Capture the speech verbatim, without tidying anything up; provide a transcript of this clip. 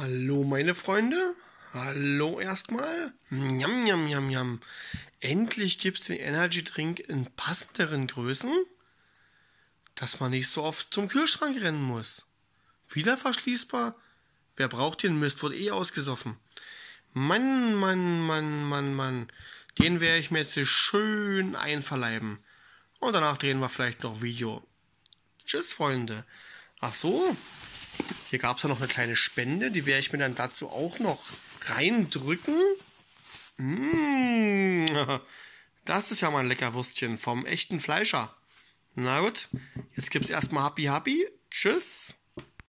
Hallo meine Freunde, hallo erstmal, njam njam njam njam, endlich gibt es den Energy Drink in passenderen Größen, dass man nicht so oft zum Kühlschrank rennen muss. Wieder verschließbar, wer braucht den Mist, wurde eh ausgesoffen. Mann, Mann, Mann, Mann, Mann, den werde ich mir jetzt schön einverleiben und danach drehen wir vielleicht noch Video. Tschüss Freunde, ach so. Hier gab es ja noch eine kleine Spende, die werde ich mir dann dazu auch noch reindrücken. Mmh, das ist ja mal ein lecker Würstchen vom echten Fleischer. Na gut, jetzt gibt's erstmal Happy Happy. Tschüss.